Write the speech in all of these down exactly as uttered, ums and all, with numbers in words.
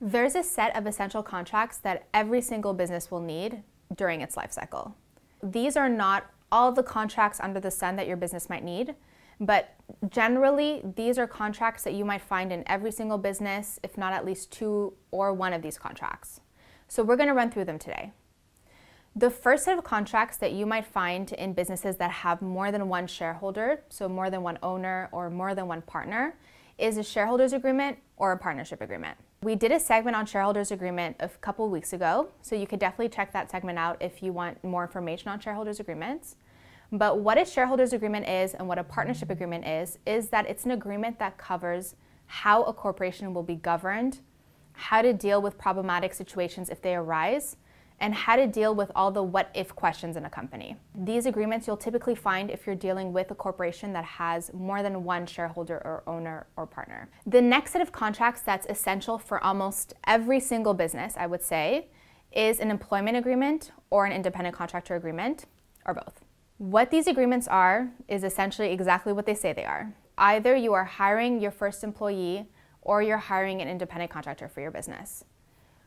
There's a set of essential contracts that every single business will need during its life cycle. These are not all of the contracts under the sun that your business might need, but generally these are contracts that you might find in every single business, if not at least two or one of these contracts. So we're going to run through them today. The first set of contracts that you might find in businesses that have more than one shareholder, so more than one owner or more than one partner, is a shareholders agreement or a partnership agreement. We did a segment on shareholders agreement a couple weeks ago, so you could definitely check that segment out if you want more information on shareholders agreements. But what a shareholders agreement is and what a partnership agreement is, is that it's an agreement that covers how a corporation will be governed, how to deal with problematic situations if they arise, and how to deal with all the what-if questions in a company. These agreements you'll typically find if you're dealing with a corporation that has more than one shareholder or owner or partner. The next set of contracts that's essential for almost every single business, I would say, is an employment agreement or an independent contractor agreement, or both. What these agreements are is essentially exactly what they say they are. Either you are hiring your first employee or you're hiring an independent contractor for your business.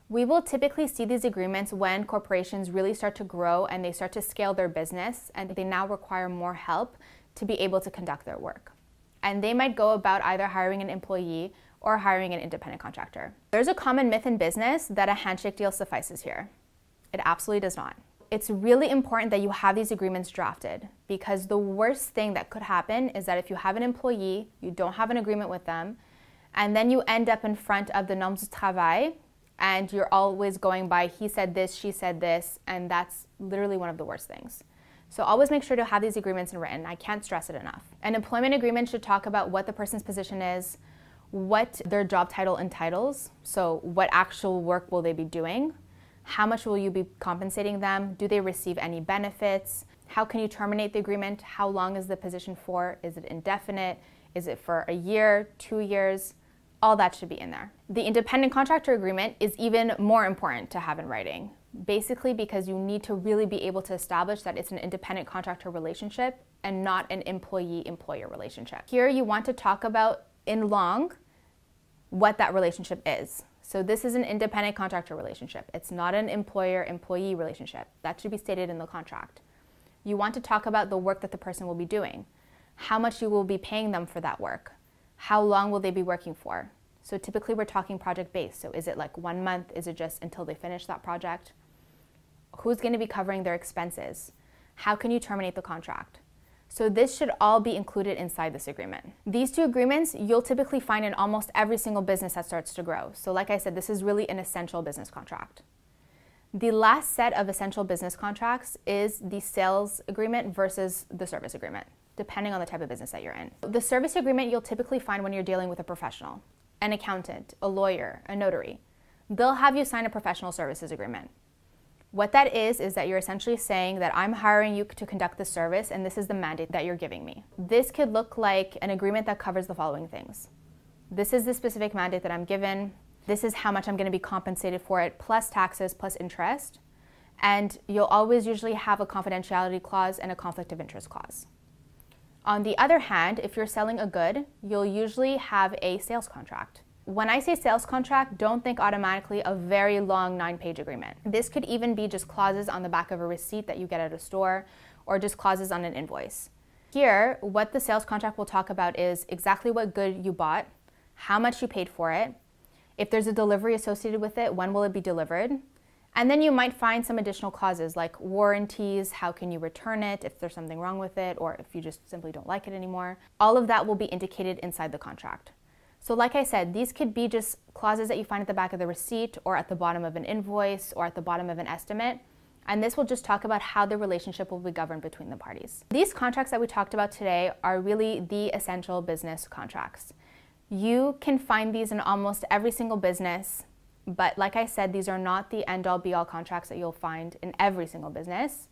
We will typically see these agreements when corporations really start to grow and they start to scale their business and they now require more help to be able to conduct their work. And they might go about either hiring an employee or hiring an independent contractor. There's a common myth in business that a handshake deal suffices here. It absolutely does not. It's really important that you have these agreements drafted, because the worst thing that could happen is that if you have an employee, you don't have an agreement with them, and then you end up in front of the normes de travail, and you're always going by, he said this, she said this, and that's literally one of the worst things. So always make sure to have these agreements in written. I can't stress it enough. An employment agreement should talk about what the person's position is, what their job title entitles, so what actual work will they be doing, how much will you be compensating them, do they receive any benefits, how can you terminate the agreement, how long is the position for, is it indefinite, is it for a year, two years? All that should be in there. The independent contractor agreement is even more important to have in writing, basically because you need to really be able to establish that it's an independent contractor relationship and not an employee-employer relationship. Here you want to talk about in long what that relationship is. So this is an independent contractor relationship. It's not an employer-employee relationship. That should be stated in the contract. You want to talk about the work that the person will be doing, how much you will be paying them for that work, how long will they be working for? So typically we're talking project-based. So is it like one month? Is it just until they finish that project? Who's going to be covering their expenses? How can you terminate the contract? So this should all be included inside this agreement. These two agreements you'll typically find in almost every single business that starts to grow. So like I said, this is really an essential business contract. The last set of essential business contracts is the sales agreement versus the service agreement, depending on the type of business that you're in. The service agreement you'll typically find when you're dealing with a professional, an accountant, a lawyer, a notary. They'll have you sign a professional services agreement. What that is, is that you're essentially saying that I'm hiring you to conduct the service and this is the mandate that you're giving me. This could look like an agreement that covers the following things. This is the specific mandate that I'm given. This is how much I'm going to be compensated for it, plus taxes, plus interest. And you'll always usually have a confidentiality clause and a conflict of interest clause. On the other hand, if you're selling a good, you'll usually have a sales contract. When I say sales contract, don't think automatically a very long nine-page agreement. This could even be just clauses on the back of a receipt that you get at a store, or just clauses on an invoice. Here, what the sales contract will talk about is exactly what good you bought, how much you paid for it, if there's a delivery associated with it, when will it be delivered? And then you might find some additional clauses like warranties, how can you return it if there's something wrong with it, or if you just simply don't like it anymore. All of that will be indicated inside the contract. So like I said, these could be just clauses that you find at the back of the receipt or at the bottom of an invoice or at the bottom of an estimate. And this will just talk about how the relationship will be governed between the parties. These contracts that we talked about today are really the essential business contracts. You can find these in almost every single business. But like I said, these are not the end-all be-all contracts that you'll find in every single business.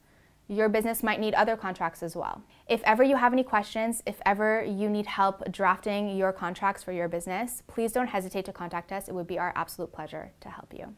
Your business might need other contracts as well. If ever you have any questions, if ever you need help drafting your contracts for your business, please don't hesitate to contact us. It would be our absolute pleasure to help you.